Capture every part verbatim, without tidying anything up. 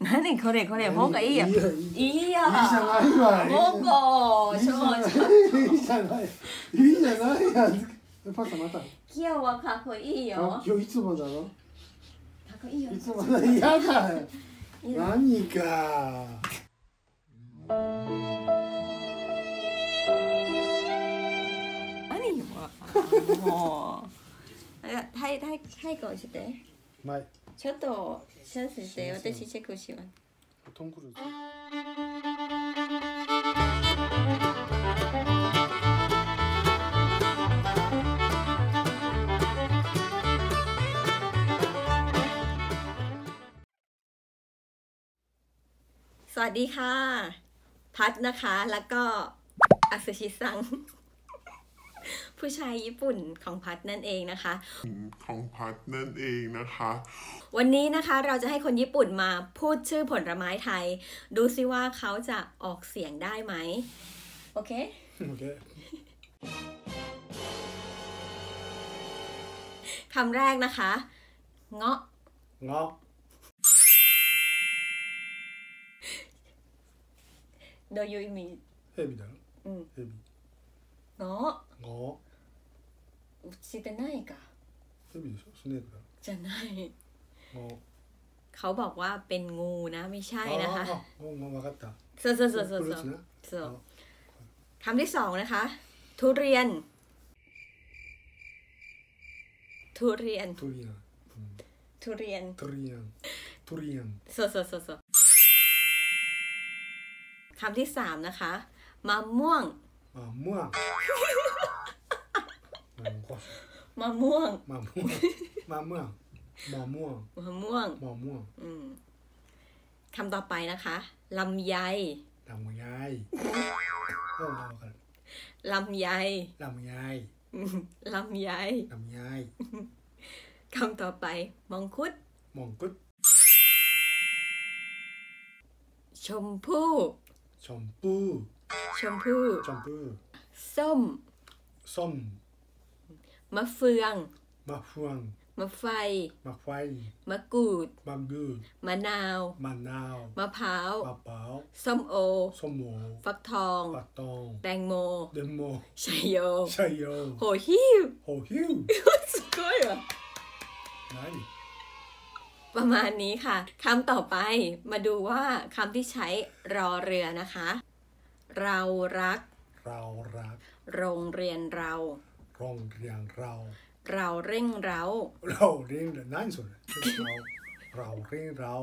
何これこれもうがいいやいいやいいじゃないわもういいじゃないいいじゃないやパパまたキヨはかっこいいよ今日いつもだろかっこいいよいつもだ嫌だ何かもうはいはいはいこうしてちょっとチャンスして私チェックしますสวัสดีค่ะพัดนะคะแล้วก็อัศชิซังผู้ชายญี่ปุ่นของพัดนั่นเองนะคะของพัดนั่นเองนะคะวันนี้นะคะเราจะให้คนญี่ปุ่นมาพูดชื่อผลไม้ไทยดูซิว่าเขาจะออกเสียงได้ไหมโอเคโอเคคำแรกนะคะเงาะเงาะどういう意味エビだろエビเงาะเงาะうちでないかエビでしょスネークだじゃないเขาบอกว่าเป็นงูนะไม่ใช่นะคะงูงูมากัดตาそうそうそうそうそうคำที่สองนะคะทุเรียนทุเรียนทุเรียนทุเรียนทุเรียนทุเรียนそうそうそうそうคำที่สามนะคะมะม่วงมะม่วงมะม่วงมะม่วงมะม่วงมะม่วงมะม่วงมะม่วงคำต่อไปนะคะลำไยลำไยลำไยลำไยลำไยลำไยคำต่อไปมังคุดมังคุดชมพู่ชมพู่ชมพู่ชมพู่ส้มส้มมะเฟืองมะเฟืองมะไฟมะไฟมะกรูดมะกรูดมะนาวมะนาวมะพร้าวมะพร้าวส้มโอส้มโอฟักทองฟักทองแตงโมแตงโมชัยโยชัยโยโหฮิวโหฮิวสุดยอดอ่ะประมาณนี้ค่ะคำต่อไปมาดูว่าคำที่ใช้รอเรือนะคะเรารักเรารักโรงเรียนเราโรงเรียนเราเราเร่งเราเราเร่งนั่นสุดเราเราเร่งเรา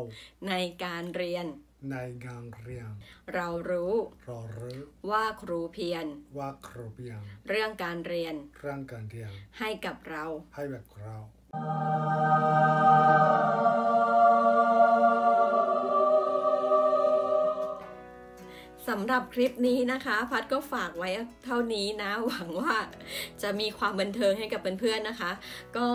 ในการเรียนในการเรียนเรารู้เรารู้ว่าครูเพียรว่าครูเพียรเรื่องการเรียนเรื่องการเรียนให้กับเราให้แบบเราสำหรับคลิปนี้นะคะพัดก็ฝากไว้เท่านี้นะหวังว่าจะมีความบันเทิงให้กับเพื่อนๆนะคะก็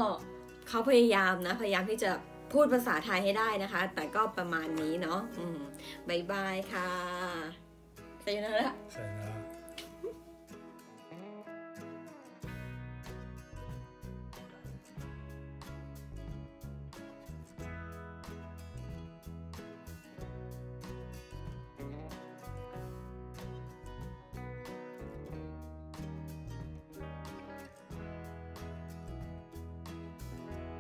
เขาพยายามนะพยายามที่จะพูดภาษาไทยให้ได้นะคะแต่ก็ประมาณนี้เนาะบ๊ายบายค่ะเจอกันแล้ว